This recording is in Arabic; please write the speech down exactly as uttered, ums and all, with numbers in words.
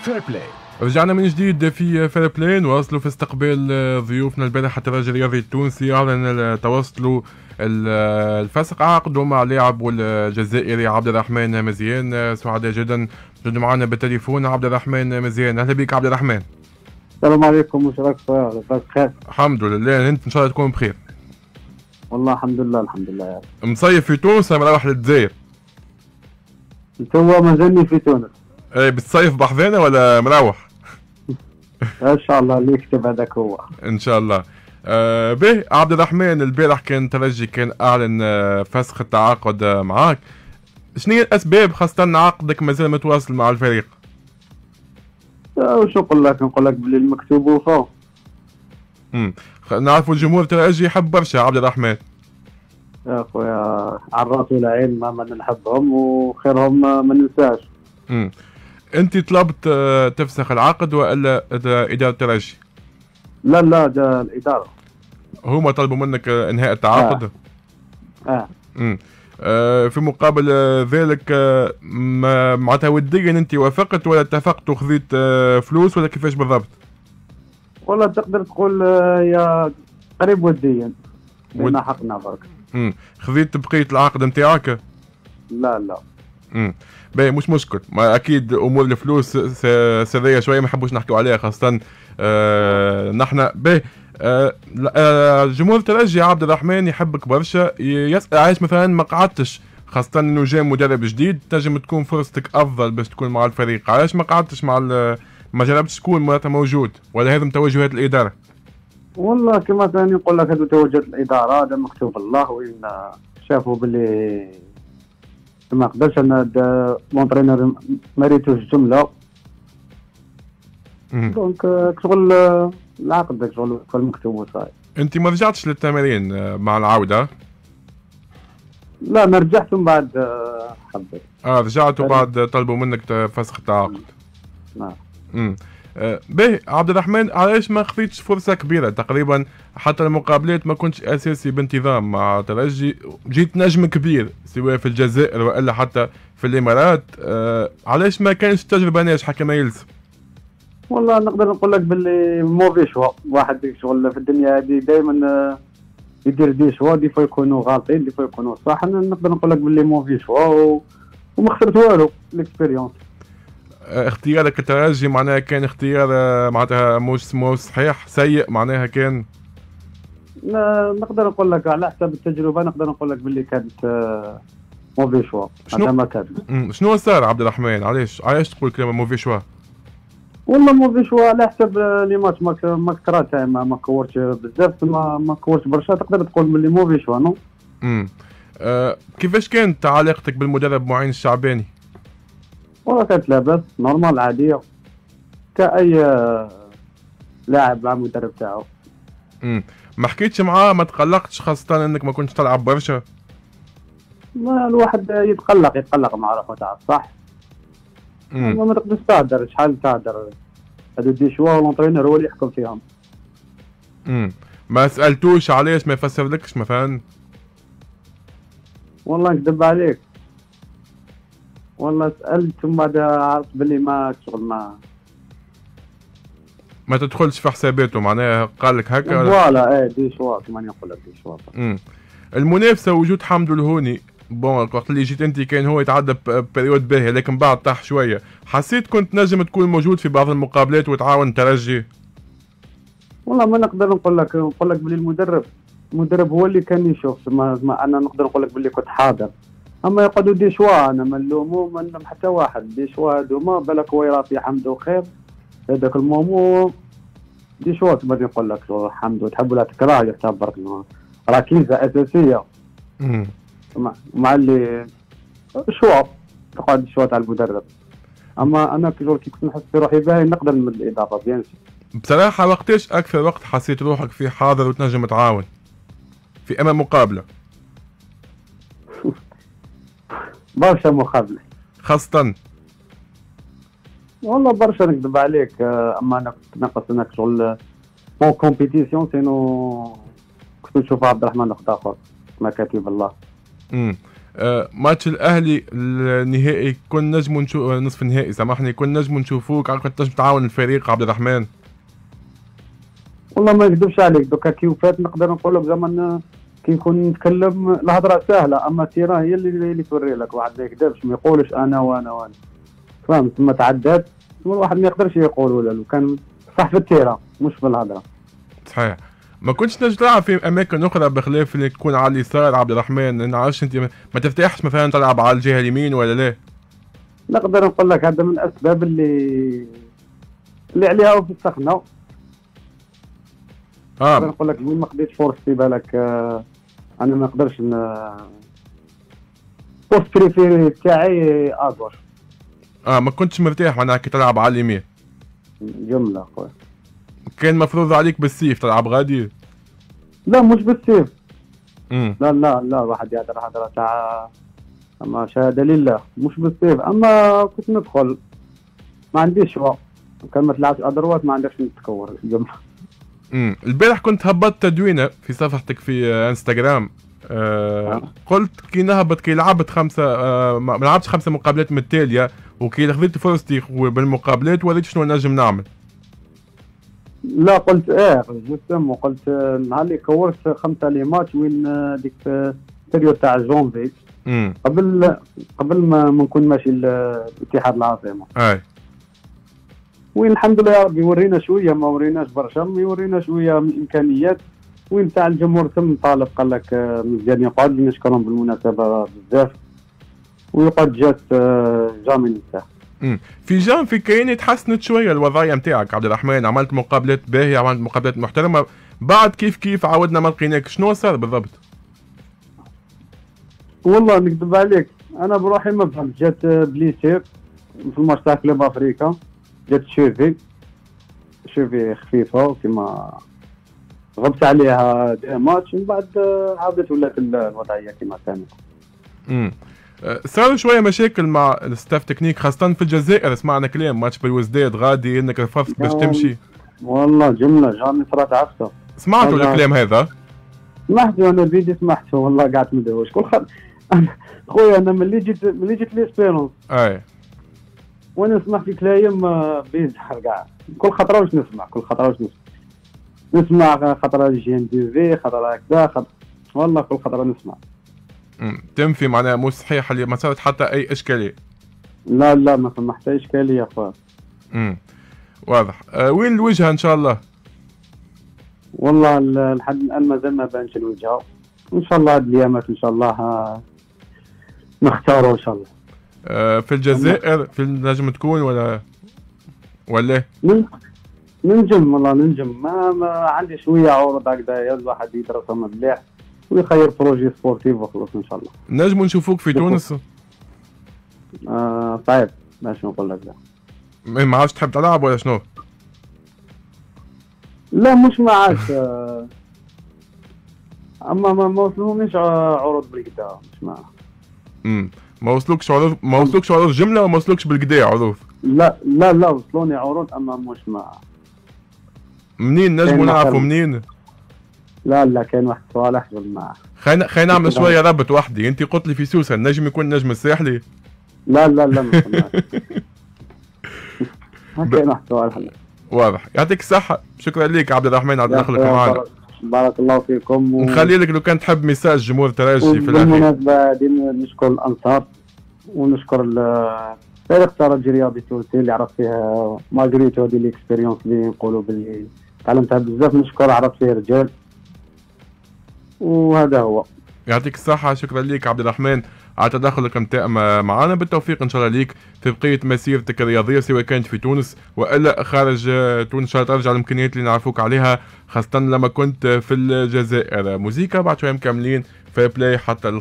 فير بلاي. رجعنا من جديد في فير بلاي، نواصلوا في استقبال ضيوفنا البارحه. الترجي الرياضي التونسي اعلن توصلوا الفسق عقده مع لاعب الجزائري عبد الرحمن مزيان. سعداء جدا جد معنا بالتليفون عبد الرحمن مزيان. اهلا بك عبد الرحمن. السلام عليكم وشراك صغير بخير. الحمد لله، انت ان شاء الله تكون بخير. والله الحمد لله الحمد لله يا رب. مصيف في تونس ولا مروح للجزائر؟ توا مازالني في تونس. اي بتصيف بحذانا ولا مروح؟ ان شاء الله اللي يكتب هذاك هو. ان شاء الله. آه به عبد الرحمن، البارح كان الترجي كان اعلن فسخ التعاقد معاك. شنو هي الاسباب خاصة عقدك مازال متواصل مع الفريق؟ وش نقول لك؟ نقول لك باللي المكتوب وفوق. امم نعرفوا الجمهور الترجي يحب برشا عبد الرحمن. يا خويا عراتوا العين ما نحبهم وخيرهم ما ننساش. امم انت طلبت تفسخ العقد والا اداره الترجي؟ لا لا ده الاداره. هما طلبوا منك انهاء التعاقد؟ اه. امم آه. آه في مقابل ذلك آه معناتها وديا انت وافقت ولا اتفقت وخذيت آه فلوس ولا كيفاش بالضبط؟ والله تقدر تقول آه يا قريب وديا. لنا حقنا برك. امم خذيت بقيه العقد نتاعك؟ لا لا. امم باهي مش مشكل، ما اكيد امور الفلوس سريه شويه ما نحبوش نحكيو عليها خاصه آه نحن. باهي آه جمهور الترجي عبد الرحمن يحبك برشا، يسال علاش مثلا ما قعدتش، خاصه انه جاء مدرب جديد تنجم تكون فرصتك افضل باش تكون مع الفريق، علاش ما قعدتش مع ما جربتش تكون معناتها موجود ولا هذم توجهات الاداره؟ والله كما ثاني نقول لك هذو توجهات الاداره، هذا مكتوب الله، وإن شافوا باللي ما نقدرش انا مونترينر ما ريتوش جمله دونك شغل العقد شغل المكتوب وصاير. انت ما رجعتش للتمارين مع العوده؟ لا ما رجعت من بعد حبيت. اه رجعت وبعد طلبوا منك فسخ التعاقد. نعم. امم باهي عبد الرحمن، علاش ما خذيتش فرصه كبيره؟ تقريبا حتى المقابلات ما كنتش اساسي بانتظام مع ترجي، جيت نجم كبير سواء في الجزائر والا حتى في الامارات، آه علاش ما كانش تجربه ناجحه كما يلزم؟ والله نقدر نقول لك باللي موفي شوا، واحد شغل في الدنيا هذه دائما يدير دي شوا، دي فوا يكونوا غالطين دي فوا يكونوا صح. انا نقدر نقول لك باللي موفي شوا و... وما خسرت والو. الاكسبيريونس اختيارك الترجي معناها كان اختيار معناتها مش مش صحيح، سيء معناها كان؟ لا نقدر نقول لك على حسب التجربه، نقدر نقول لك باللي كانت موفي شوا. هذا ما كان. شنو صار عبد الرحمن؟ علاش علاش تقول كلمه موفي شوا؟ والله موفي شوا على حسب لي ماتش ما كرهت، ما كورتش بزاف، ما ما كورتش برشا، تقدر تقول باللي موفي شوا نو. امم أه كيفاش كانت علاقتك بالمدرب معين الشعباني؟ والله كانت لاباس نورمال عاديه كاي لاعب مع المدرب تاعو. امم ما حكيتش معاه؟ ما تقلقتش خاصه انك ما كنتش تلعب برشا؟ ما الواحد يتقلق يتقلق مع روحه تاع الصح. امم ما تقدرش تعذر، شحال تعذر هذو دي شوا والونترينور هو اللي يحكم فيهم. امم ما سالتوش علاش ما يفسرلكش مثلا؟ والله نكذب عليك، والله سألت ومن بعد عرفت بلي ما شغل ما ما تدخلش في حساباته، معناها قال لك هكا ولا؟ فوالا ايه دي شوا كيما نقول لك دي شوا. امم المنافسه وجود حمد الهوني، بون وقت اللي جيت انت كان هو يتعدى بريود باهي لكن بعد طاح شويه، حسيت كنت نجم تكون موجود في بعض المقابلات وتعاون الترجي؟ والله ما نقدر نقول لك، نقول لك بلي المدرب المدرب هو اللي كان يشوف، ما انا نقدر نقول لك بلي كنت حاضر، اما يقعدوا دي شوا انا ما نلومو منهم حتى واحد، دي شوا هذوما بالك هو يعطي حمده خير هذاك المومو دي شوا تبغي نقول لك حمده تحب ولا تكره يعتبر راه كيزه اساسيه. امم مع اللي شوا تقعد شوا تاع المدرب، اما انا كي كنت نحس في روحي باين نقدر من الاضافه بيان سي. بصراحه وقتاش اكثر وقت حسيت روحك فيه حاضر وتنجم تعاون في امام مقابله؟ برشا مقابله خاصة. والله برشا نكذب عليك، اما انا كنت ناقص هناك شغل اون كومبيتيسيون سينو كنت نشوف عبد الرحمن وقت اخر ما كاتب الله. امم ماتش الاهلي النهائي كنا نجموا نشوف نصف النهائي سامحني كنا نجموا نشوفوك عارف قداش تعاون الفريق عبد الرحمن. والله ما نكذبش عليك دوكا كي وفات نقدر نقول لك زعما كي نكون نتكلم الهضره سهله اما السيره هي اللي اللي توري لك واحد ما يكذبش ما يقولش انا وانا وانا فاهم تما تعدات والواحد ما يقدرش يقول ولا لو كان صح في التيره مش في الهضره. صحيح ما كنتش تنجم تلعب في اماكن اخرى بخلاف اللي تكون على اليسار عبد الرحمن لان عرفتش انت ما ترتاحش مثلا تلعب على الجهه اليمين ولا لا؟ نقدر نقول لك هذا من الاسباب اللي اللي عليها وفسخنا. اه نقول لك ما خديتش فرصتي بالك آه انا ما نقدرش بوست بريفيري تاعي اكبر. اه ما كنتش مرتاح معناها كي تلعب على اليمين. جمله خويا. كان مفروض عليك بالسيف تلعب غادي؟ لا مش بالسيف. امم لا لا لا واحد يهضر هضره تاع اما شهاده لله مش بالسيف اما كنت ندخل ما عنديش شوا كان ما تلعبش ادروات ما عندكش نتكور الجمله. امم البارح كنت هبطت تدوينه في صفحتك في انستغرام آه آه. قلت كي نهبط كي لعبت خمسه آه ما لعبتش خمسه مقابلات متتاليه وكي خذيت فرصتي بالمقابلات وريت شنو نجم نعمل. لا قلت اه جوستومون قلت نهار اللي كورت خمسه لي ماتش وين ديك البيريود تاع جونفي قبل قبل ما نكون ماشي لاتحاد العاصمه اي وين الحمد لله يا ربي ورينا شويه ما وريناش برشا ورينا شويه من الامكانيات وين تاع الجمهور تم طالب قال لك مزيان يقعد نشكرهم بالمناسبه بزاف ويقعد جات جامي نتاعها. في جام في كاين تحسنت شويه الوضعيه نتاعك عبد الرحمن عملت مقابلات باهيه عملت مقابلات محترمه بعد كيف كيف عاودنا ما لقيناك شنو صار بالضبط؟ والله نكذب عليك انا بروحي ما فهمت جات بليسير في الماتش تاع كلوب افريكا جات شيفي شيفي خفيفه كيما غبت عليها ماتش من بعد عاودت ولات الوضعيه كيما كانت. امم صاروا شويه مشاكل مع الستاف تكنيك خاصه في الجزائر سمعنا كلام ماتش بالوزداد غادي انك رفضت باش تمشي. والله جمله جامي صرات عفسه. سمعتوا الكلام هذا؟ سمعته انا فيديو سمعته والله قعدت مدهوش كل خد خويا انا ملي جيت ملي جيت ليسبيرونس اي وانا سمعت في كلايم بيزحر كاع كل خطره واش نسمع كل خطره واش نسمع نسمع خطره جي ان تي في خطره هكذا خطر... والله كل خطره نسمع. تنفي معناها مش صحيح اللي ما صارت حتى اي اشكاليه. لا لا ما فما حتى اشكاليه خالص. امم واضح أه وين الوجهه ان شاء الله؟ والله لحد الان مازال ما بانش الوجهه ان شاء الله هاد الايامات ان شاء الله نختاروا ان شاء الله. أه في الجزائر في نجم تكون ولا ولا ننجم والله ننجم ما, ما عندي شويه عروض هكذا الواحد يدرسهم مليح ويخير بروجي سبورتيف وخلاص ان شاء الله. نجموا نشوفوك في تونس؟ آه صعيب باش نقول لك لا. ما عادش تحب تلعب ولا شنو؟ لا مش ما عادش اما ما وصلونيش عروض بالكدا مش ما امم ما وصلوكش عروض ما وصلوكش عروض جمله وما وصلوكش بالكدا عروض؟ لا لا لا وصلوني عروض اما مش ما منين نجموا نعرفوا منين؟ لا لا كان واحد صالح بالماء خلينا خلينا نعمل شويه ربط وحدي انت قلت لي في سوسه النجم يكون نجم الساحلي لا لا لا ما كان واحد صالح واضح يعطيك الصحه شكرا لك عبد الرحمن على دخلك معنا بارك الله فيكم و... نخلي لك لو كان تحب ميساج جمهور الترجي في الاخير بالمناسبه نشكر الانصار ونشكر فريق الترجي الرياضي التونسي اللي عرفت فيها ماجريتو هذه الاكسبيريونس اللي نقولوا باللي تعلمتها بزاف نشكر عرفت فيه رجال وهذا هو. يعطيك الصحة شكرا لك عبد الرحمن على تدخلك معنا بالتوفيق ان شاء الله ليك في بقية مسيرتك الرياضية سواء كانت في تونس والا خارج تونس ان شاء الله ترجع الامكانيات اللي نعرفوك عليها خاصة لما كنت في الجزائر. موزيكا بعد شوية مكملين في بلاي حتى الخ...